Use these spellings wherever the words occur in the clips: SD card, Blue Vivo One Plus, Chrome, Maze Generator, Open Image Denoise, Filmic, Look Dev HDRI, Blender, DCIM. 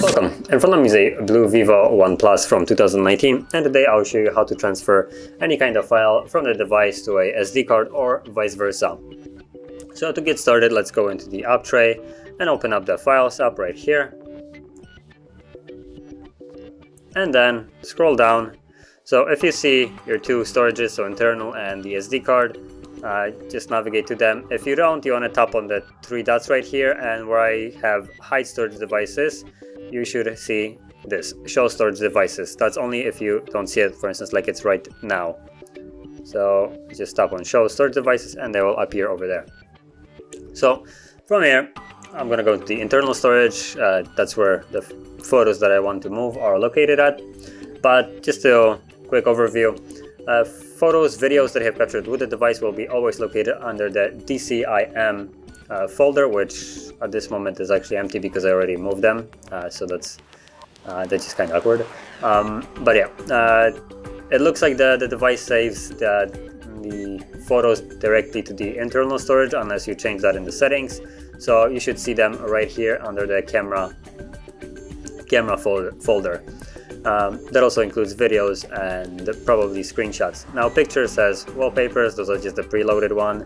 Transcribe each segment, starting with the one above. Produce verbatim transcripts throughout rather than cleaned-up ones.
Welcome! In front of me is a Blue Vivo One Plus from two thousand nineteen, and today I'll show you how to transfer any kind of file from the device to a S D card or vice versa. So to get started, let's go into the app tray and open up the Files app right here. And then scroll down. So if you see your two storages, so internal and the S D card, Uh, just navigate to them. If you don't, you want to tap on the three dots right here, and where I have hide storage devices, you should see this show storage devices. That's only if you don't see it, for instance, like it's right now. So just tap on show storage devices and they will appear over there. So from here, I'm going to go to the internal storage. Uh, that's where the photos that I want to move are located at. But just a quick overview. Uh, photos, videos that I have captured with the device will be always located under the D C I M uh, folder, which at this moment is actually empty because I already moved them, uh, so that's uh, that's just kind of awkward. Um, but yeah, uh, it looks like the, the device saves the, the photos directly to the internal storage unless you change that in the settings, so you should see them right here under the camera camera folder. Um, that also includes videos and probably screenshots. Now picture says wallpapers, those are just the preloaded one.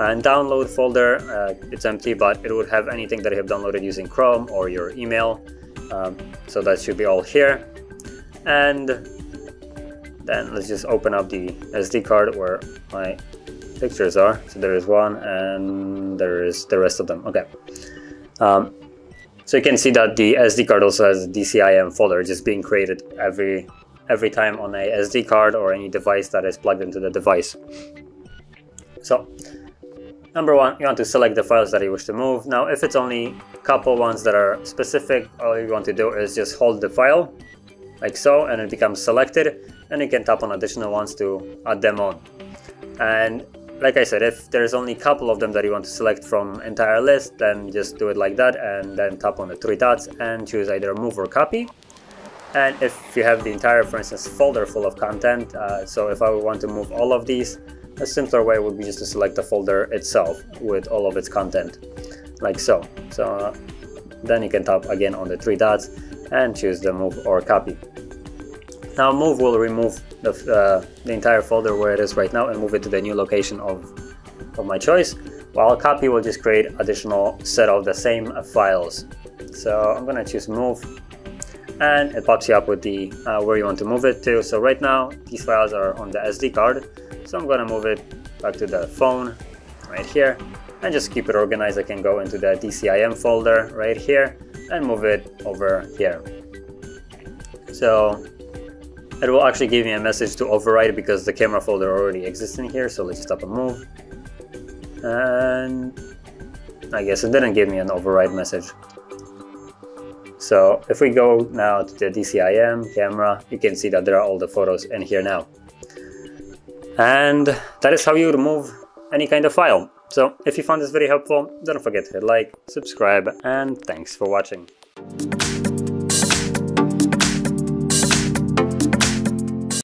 And download folder, uh, it's empty, but it would have anything that I have downloaded using Chrome or your email. Um, so that should be all here. And then let's just open up the S D card where my pictures are. So there is one and there is the rest of them. Okay. Um, So you can see that the S D card also has a D C I M folder just being created every every time on a S D card or any device that is plugged into the device. So number one, you want to select the files that you wish to move. Now if it's only a couple ones that are specific, all you want to do is just hold the file like so and it becomes selected, and you can tap on additional ones to add them on. And like I said, if there's only a couple of them that you want to select from entire list, then just do it like that and then tap on the three dots and choose either move or copy. And if you have the entire, for instance, folder full of content, uh, so if I want to move all of these, a simpler way would be just to select the folder itself with all of its content, like so. So uh, then you can tap again on the three dots and choose the move or copy. Now move will remove the, uh, the entire folder where it is right now and move it to the new location of, of my choice, while copy will just create additional set of the same files. So I'm gonna choose move, and it pops you up with the uh, where you want to move it to. So right now these files are on the S D card, so I'm gonna move it back to the phone right here and just keep it organized. I can go into the D C I M folder right here and move it over here. So it will actually give me a message to overwrite because the camera folder already exists in here, so let's just tap and move. And I guess it didn't give me an overwrite message. So if we go now to the D C I M camera, you can see that there are all the photos in here now. And that is how you remove any kind of file. So if you found this video helpful, don't forget to hit like, subscribe, and thanks for watching.